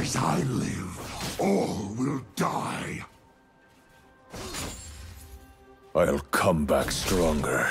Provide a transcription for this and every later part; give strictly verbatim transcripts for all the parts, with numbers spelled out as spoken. As I live, all will die. I'll come back stronger.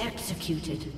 Executed.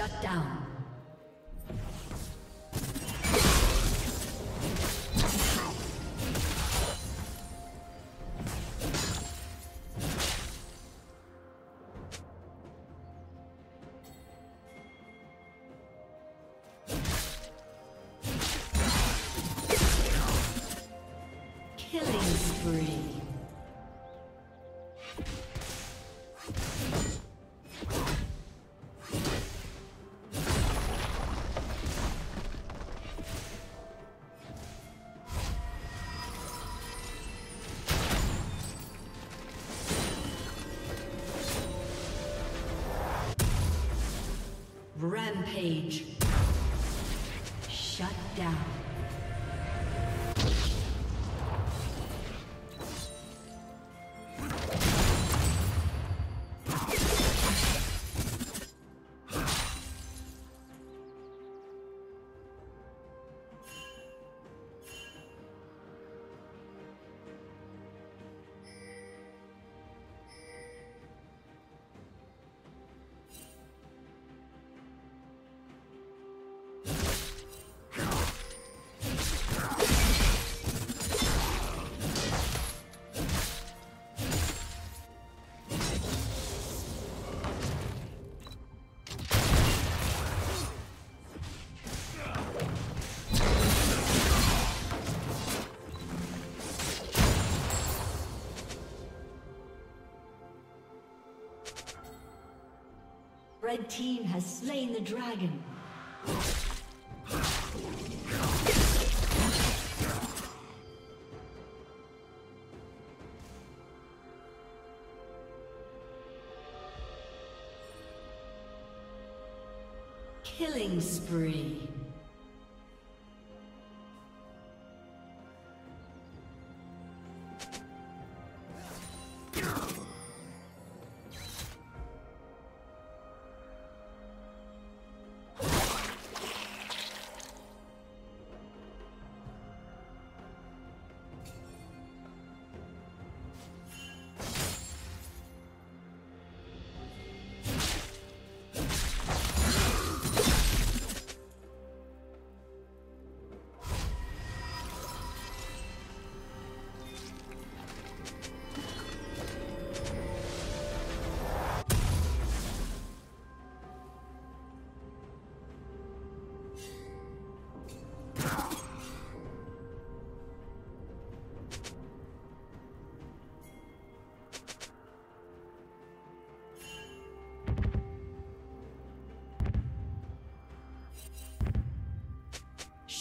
Shut down. Rampage. Shut down. The red team has slain the dragon. Killing spree.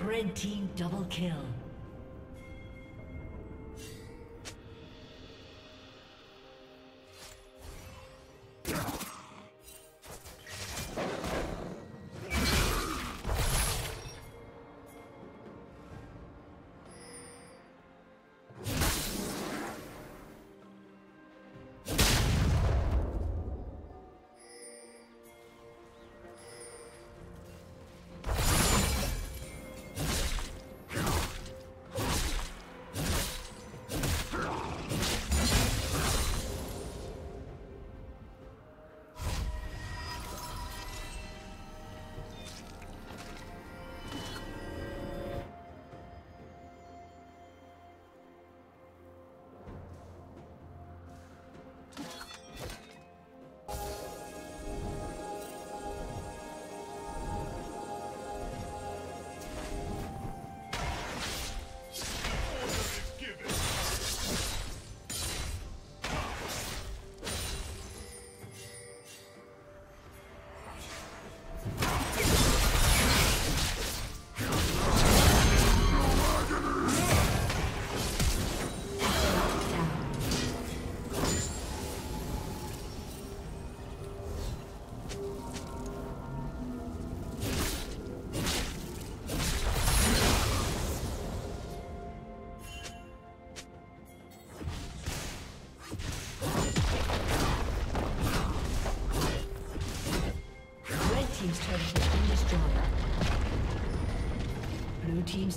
Red team double kill. Blue team's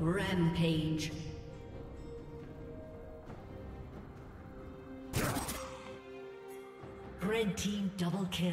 Rampage. Red team double kill.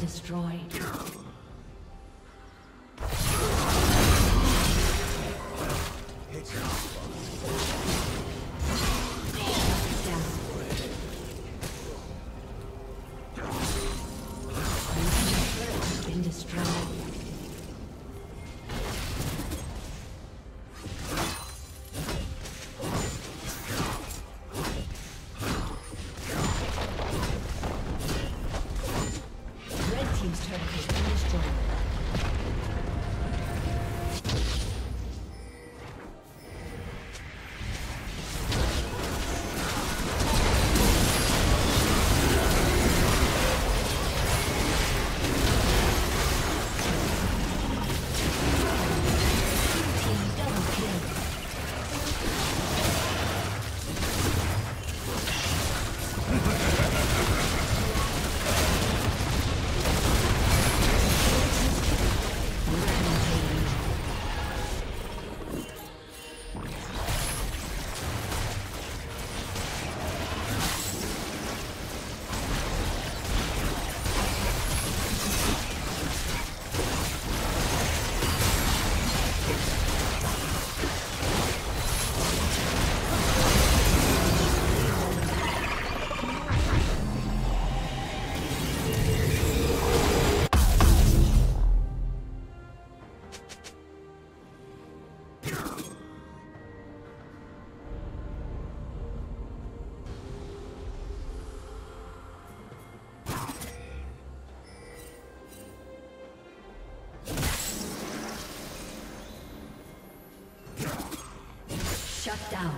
Destroyed. Thank you. Shut down.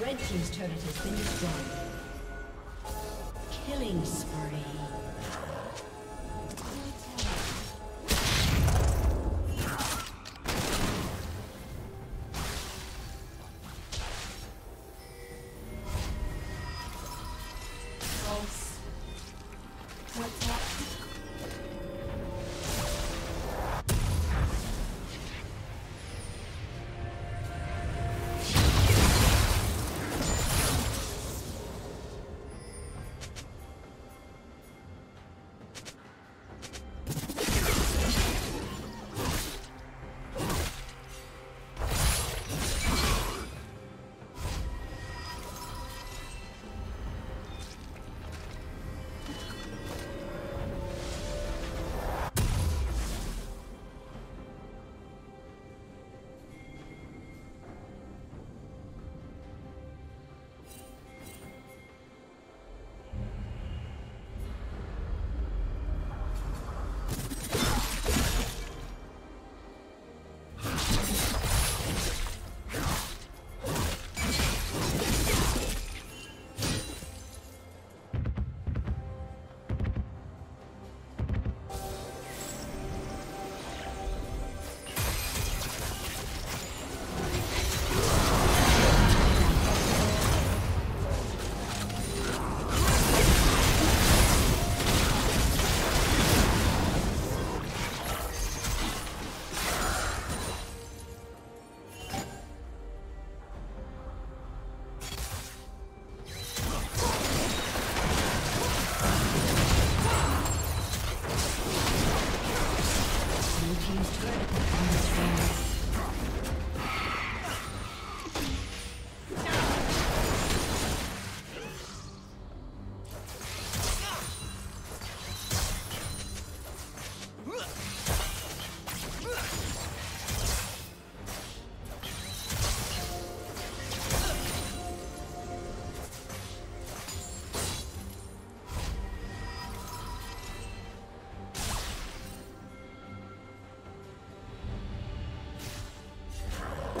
Red team's turret has been destroyed. Killing spree.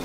You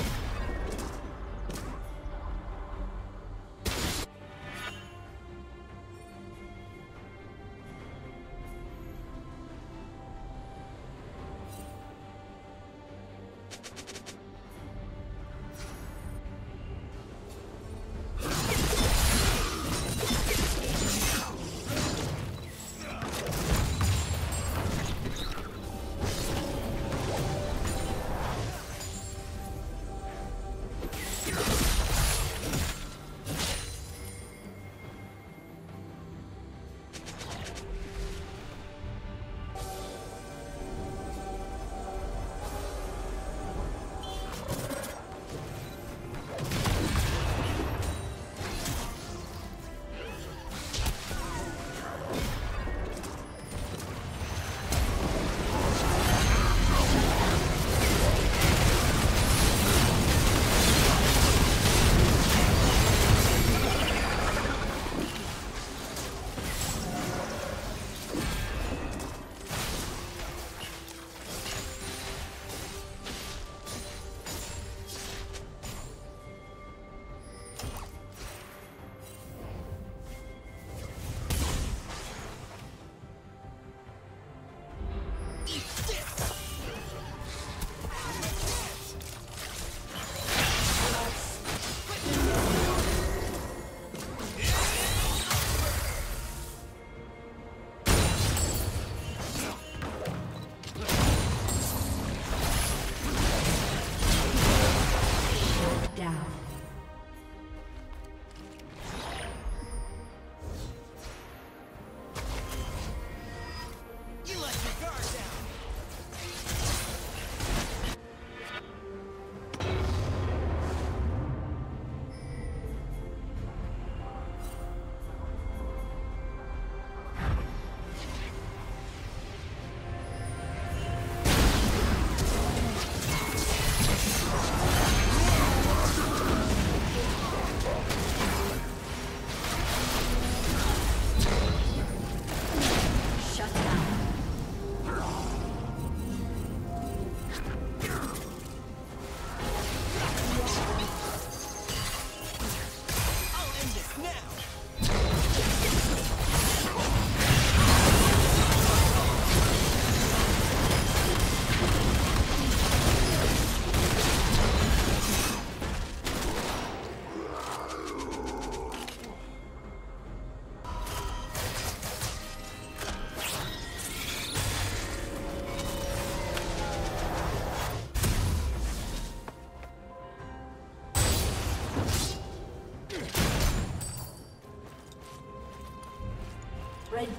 Red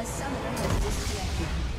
A summoner has disconnected.